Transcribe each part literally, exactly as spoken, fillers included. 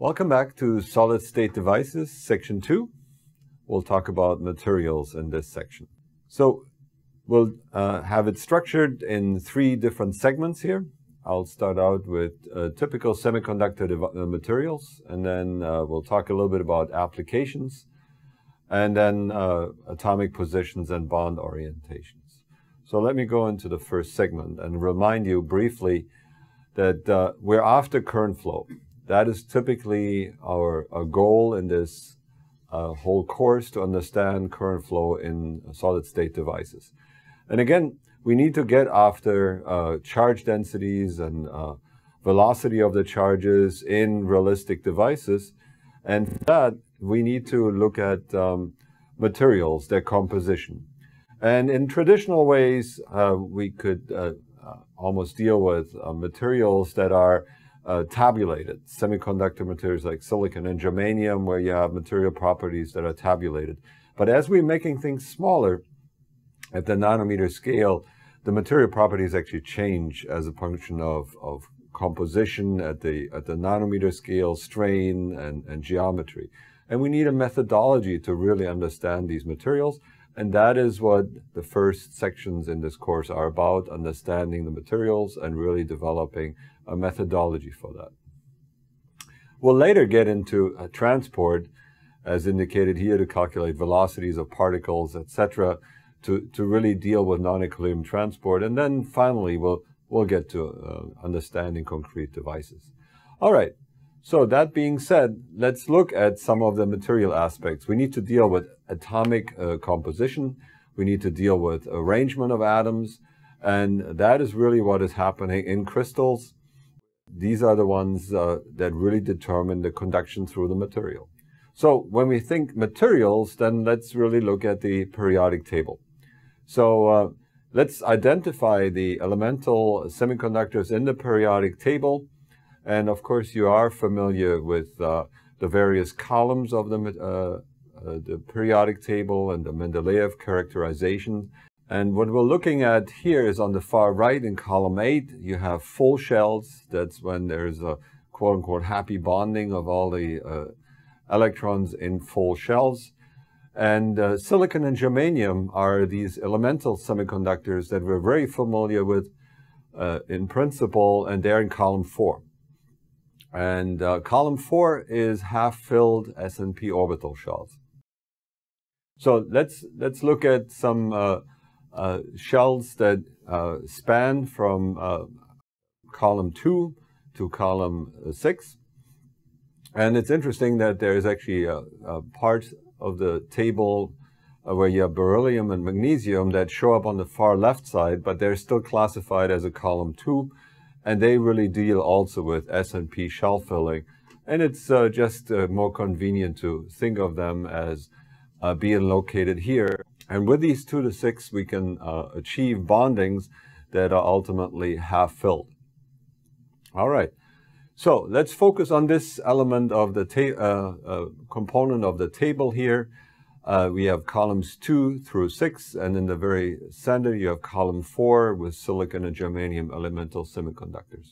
Welcome back to Solid State Devices, Section two. We'll talk about materials in this section. So we'll uh, have it structured in three different segments here. I'll start out with uh, typical semiconductor uh, materials, and then uh, we'll talk a little bit about applications, and then uh, atomic positions and bond orientations. So let me go into the first segment and remind you briefly that uh, we're after current flow. That is typically our, our goal in this uh, whole course, to understand current flow in solid-state devices. And again, we need to get after uh, charge densities and uh, velocity of the charges in realistic devices. And for that, we need to look at um, materials, their composition. And in traditional ways, uh, we could uh, almost deal with uh, materials that are Uh, tabulated, semiconductor materials like silicon and germanium, where you have material properties that are tabulated. But as we're making things smaller at the nanometer scale, the material properties actually change as a function of, of composition at the, at the nanometer scale, strain and, and geometry. And we need a methodology to really understand these materials. And that is what the first sections in this course are about, understanding the materials and really developing a methodology for that. We'll later get into a transport, as indicated here, to calculate velocities of particles, et cetera, to, to really deal with non-equilibrium transport. And then finally, we'll, we'll get to uh, understanding concrete devices. All right, so that being said, let's look at some of the material aspects. We need to deal with atomic uh, composition. We need to deal with arrangement of atoms. And that is really what is happening in crystals. These are the ones uh, that really determine the conduction through the material. So when we think materials, then let's really look at the periodic table. So uh, let's identify the elemental semiconductors in the periodic table. And of course, you are familiar with uh, the various columns of the, uh, uh, the periodic table and the Mendeleev characterization. And what we're looking at here is on the far right in column eight, you have full shells. That's when there's a quote unquote happy bonding of all the uh, electrons in full shells. And uh, silicon and germanium are these elemental semiconductors that we're very familiar with uh, in principle, and they're in column four. And uh, column four is half-filled s n p orbital shells. So let's, let's look at some uh, Uh, shells that uh, span from uh, column two to column six. And it's interesting that there is actually a, a part of the table uh, where you have beryllium and magnesium that show up on the far left side, but they're still classified as a column two. And they really deal also with s n p shell filling. And it's uh, just uh, more convenient to think of them as uh, being located here. And with these two to six, we can uh, achieve bondings that are ultimately half-filled. All right, so let's focus on this element of the uh, uh, component of the table here. Uh, we have columns two through six, and in the very center, you have column four with silicon and germanium elemental semiconductors.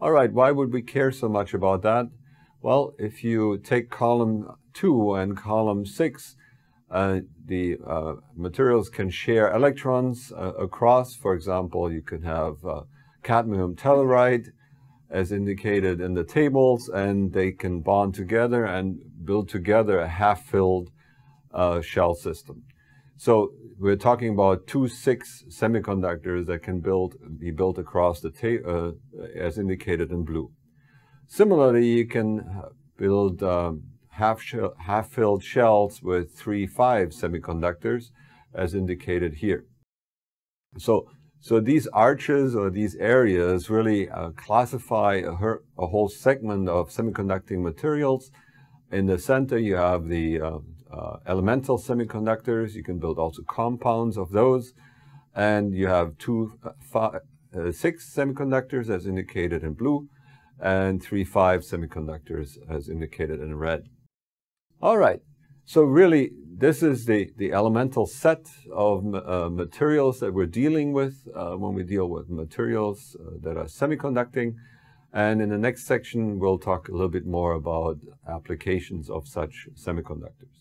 All right, why would we care so much about that? Well, if you take column two and column six, Uh, the uh, materials can share electrons uh, across. For example, you can have uh, cadmium telluride as indicated in the tables, and they can bond together and build together a half-filled uh, shell system. So we're talking about two, six semiconductors that can build, be built across the table uh, as indicated in blue. Similarly, you can build um, half-filled half shells with three, five semiconductors, as indicated here. So, so these arches or these areas really uh, classify a, a whole segment of semiconducting materials. In the center, you have the uh, uh, elemental semiconductors. You can build also compounds of those. And you have two, five, uh, six semiconductors, as indicated in blue, and three, five semiconductors, as indicated in red. All right, so really this is the, the elemental set of uh, materials that we're dealing with uh, when we deal with materials uh, that are semiconducting. And in the next section, we'll talk a little bit more about applications of such semiconductors.